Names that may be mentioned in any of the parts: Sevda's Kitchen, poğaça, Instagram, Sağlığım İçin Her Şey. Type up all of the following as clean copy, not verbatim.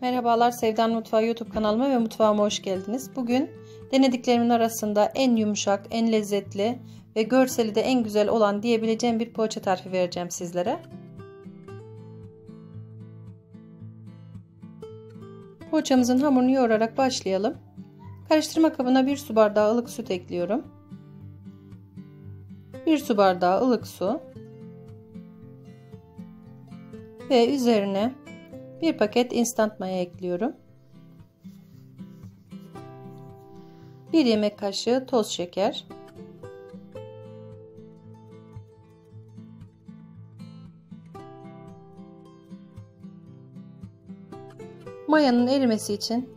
Merhabalar, Sevda'nın Mutfağı YouTube kanalıma ve mutfağıma hoş geldiniz. Bugün denediklerimin arasında en yumuşak, en lezzetli ve görseli de en güzel olan diyebileceğim bir poğaça tarifi vereceğim sizlere. Poğaçamızın hamurunu yoğurarak başlayalım. Karıştırma kabına 1 su bardağı ılık süt ekliyorum. 1 su bardağı ılık su ve üzerine 1 paket instant maya ekliyorum. 1 yemek kaşığı toz şeker. 'Mayanın erimesi için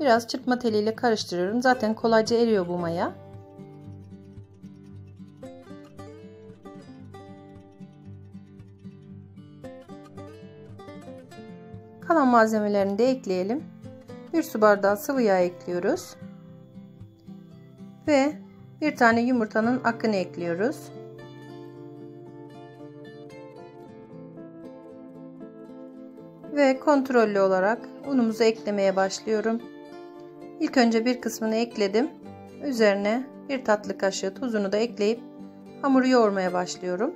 biraz çırpma teliyle karıştırıyorum. Zaten kolayca eriyor bu maya. Kalan malzemelerini de ekleyelim. 1 su bardağı sıvı yağ ekliyoruz. Ve 1 tane yumurtanın akını ekliyoruz. Ve kontrollü olarak unumuzu eklemeye başlıyorum. İlk önce bir kısmını ekledim. Üzerine 1 tatlı kaşığı tuzunu da ekleyip hamuru yoğurmaya başlıyorum.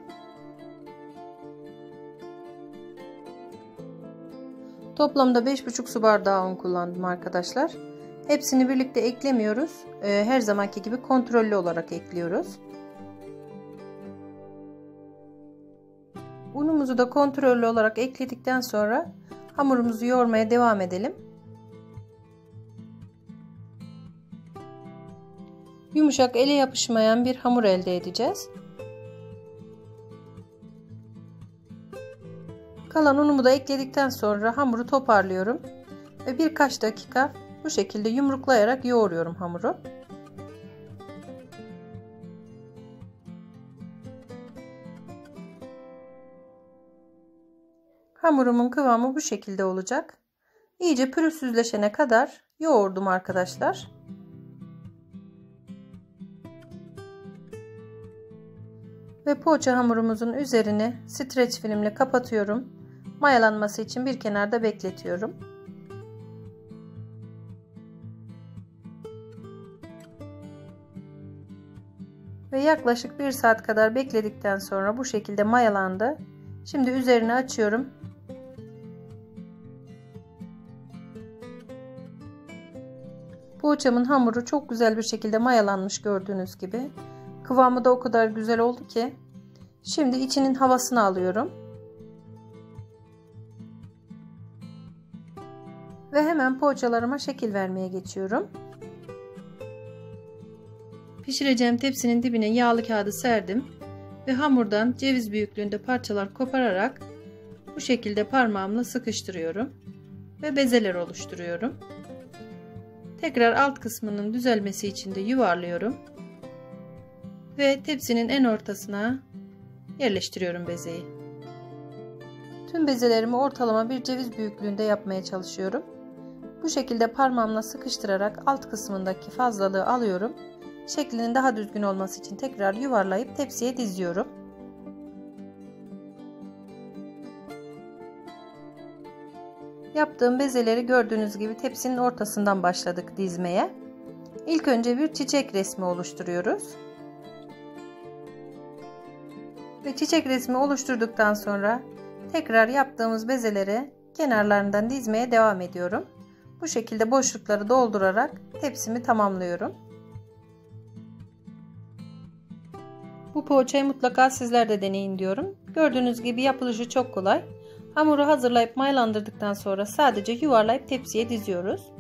Toplamda 5,5 su bardağı un kullandım arkadaşlar. Hepsini birlikte eklemiyoruz. Her zamanki gibi kontrollü olarak ekliyoruz. Unumuzu da kontrollü olarak ekledikten sonra hamurumuzu yoğurmaya devam edelim. Yumuşak, ele yapışmayan bir hamur elde edeceğiz. Kalan unumu da ekledikten sonra hamuru toparlıyorum ve birkaç dakika bu şekilde yumruklayarak yoğuruyorum hamuru. Hamurumun kıvamı bu şekilde olacak. İyice pürüzsüzleşene kadar yoğurdum arkadaşlar. Ve poğaça hamurumuzun üzerine streç filmle kapatıyorum. Mayalanması için bir kenarda bekletiyorum. Ve yaklaşık 1 saat kadar bekledikten sonra bu şekilde mayalandı. Şimdi üzerine açıyorum. Poğaçamın hamuru çok güzel bir şekilde mayalanmış, gördüğünüz gibi. Kıvamı da o kadar güzel oldu ki. Şimdi içinin havasını alıyorum. Ve hemen poğaçalarıma şekil vermeye geçiyorum. Pişireceğim tepsinin dibine yağlı kağıdı serdim. Ve hamurdan ceviz büyüklüğünde parçalar kopararak bu şekilde parmağımla sıkıştırıyorum. Ve bezeler oluşturuyorum. Tekrar alt kısmının düzelmesi için de yuvarlıyorum. Ve tepsinin en ortasına yerleştiriyorum bezeyi. Tüm bezelerimi ortalama bir ceviz büyüklüğünde yapmaya çalışıyorum. Bu şekilde parmağımla sıkıştırarak alt kısmındaki fazlalığı alıyorum. Şeklinin daha düzgün olması için tekrar yuvarlayıp tepsiye diziyorum. Yaptığım bezeleri gördüğünüz gibi tepsinin ortasından başladık dizmeye. İlk önce bir çiçek resmi oluşturuyoruz. Ve çiçek resmi oluşturduktan sonra tekrar yaptığımız bezeleri kenarlarından dizmeye devam ediyorum. Bu şekilde boşlukları doldurarak tepsimi tamamlıyorum. Bu poğaçayı mutlaka sizler de deneyin diyorum. Gördüğünüz gibi yapılışı çok kolay. Hamuru hazırlayıp mayalandırdıktan sonra sadece yuvarlayıp tepsiye diziyoruz.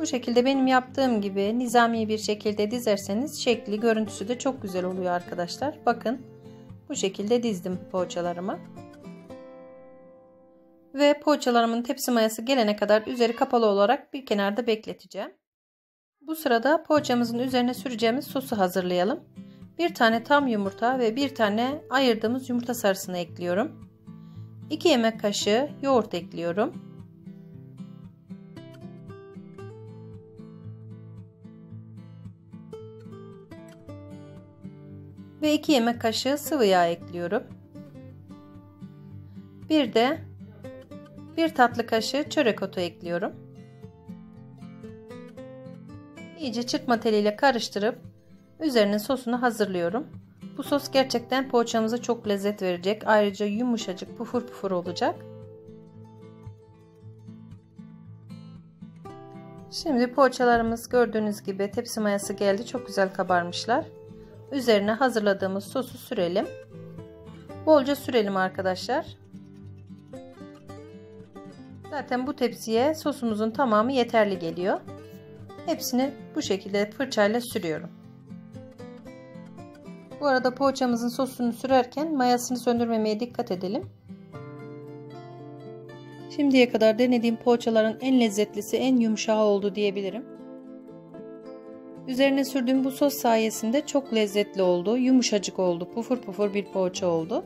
Bu şekilde benim yaptığım gibi nizami bir şekilde dizerseniz şekli, görüntüsü de çok güzel oluyor arkadaşlar. Bakın, bu şekilde dizdim poğaçalarımı. Ve poğaçalarımın tepsi mayası gelene kadar üzeri kapalı olarak bir kenarda bekleteceğim. Bu sırada poğaçamızın üzerine süreceğimiz sosu hazırlayalım. 1 tane tam yumurta ve 1 tane ayırdığımız yumurta sarısını ekliyorum. 2 yemek kaşığı yoğurt ekliyorum. Ve 2 yemek kaşığı sıvı yağ ekliyorum. Bir de 1 tatlı kaşığı çörek otu ekliyorum. İyice çırpma teliyle karıştırıp üzerine sosunu hazırlıyorum. Bu sos gerçekten poğaçamıza çok lezzet verecek. Ayrıca yumuşacık, pufur pufur olacak. Şimdi poğaçalarımız gördüğünüz gibi tepsi mayası geldi. Çok güzel kabarmışlar. Üzerine hazırladığımız sosu sürelim. Bolca sürelim arkadaşlar. Zaten bu tepsiye sosumuzun tamamı yeterli geliyor. Hepsini bu şekilde fırçayla sürüyorum. Bu arada poğaçamızın sosunu sürerken mayasını söndürmemeye dikkat edelim. Şimdiye kadar denediğim poğaçaların en lezzetlisi, en yumuşağı oldu diyebilirim. Üzerine sürdüğüm bu sos sayesinde çok lezzetli oldu, yumuşacık oldu, pufur pufur bir poğaça oldu.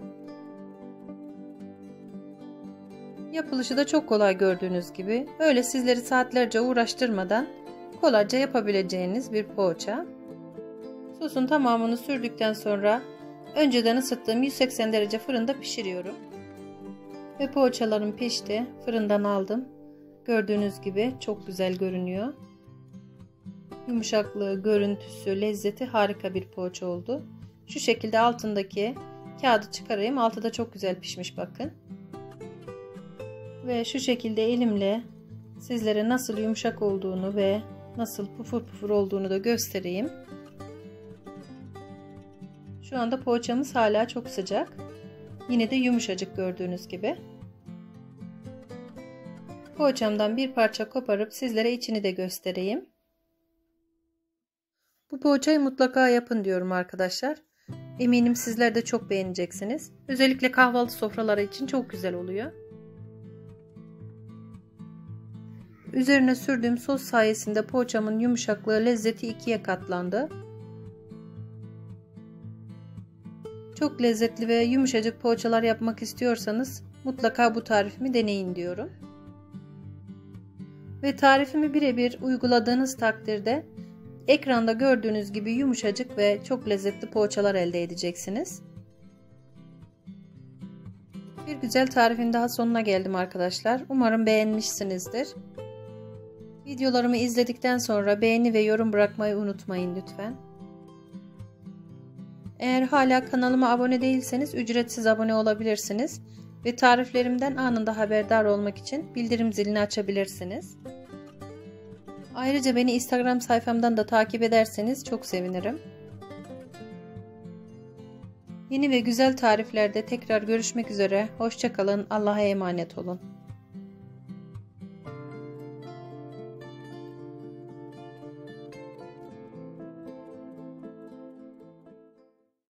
Yapılışı da çok kolay gördüğünüz gibi. Öyle sizleri saatlerce uğraştırmadan kolayca yapabileceğiniz bir poğaça. Sosun tamamını sürdükten sonra önceden ısıttığım 180 derece fırında pişiriyorum. Ve poğaçalarım pişti. Fırından aldım. Gördüğünüz gibi çok güzel görünüyor. Yumuşaklığı, görüntüsü, lezzeti harika bir poğaça oldu. Şu şekilde altındaki kağıdı çıkarayım. Altı da çok güzel pişmiş bakın. Ve şu şekilde elimle sizlere nasıl yumuşak olduğunu ve nasıl pufur pufur olduğunu da göstereyim. Şu anda poğaçamız hala çok sıcak. Yine de yumuşacık gördüğünüz gibi. Poğaçamdan bir parça koparıp sizlere içini de göstereyim. Bu poğaçayı mutlaka yapın diyorum arkadaşlar. Eminim sizler de çok beğeneceksiniz. Özellikle kahvaltı sofraları için çok güzel oluyor. Üzerine sürdüğüm sos sayesinde poğaçamın yumuşaklığı, lezzeti 2'ye katlandı. Çok lezzetli ve yumuşacık poğaçalar yapmak istiyorsanız mutlaka bu tarifimi deneyin diyorum. Ve tarifimi birebir uyguladığınız takdirde ekranda gördüğünüz gibi yumuşacık ve çok lezzetli poğaçalar elde edeceksiniz. Bir güzel tarifin daha sonuna geldim arkadaşlar. Umarım beğenmişsinizdir. Videolarımı izledikten sonra beğeni ve yorum bırakmayı unutmayın lütfen. Eğer hala kanalıma abone değilseniz ücretsiz abone olabilirsiniz ve tariflerimden anında haberdar olmak için bildirim zilini açabilirsiniz. Ayrıca beni Instagram sayfamdan da takip ederseniz çok sevinirim. Yeni ve güzel tariflerde tekrar görüşmek üzere. Hoşça kalın. Allah'a emanet olun.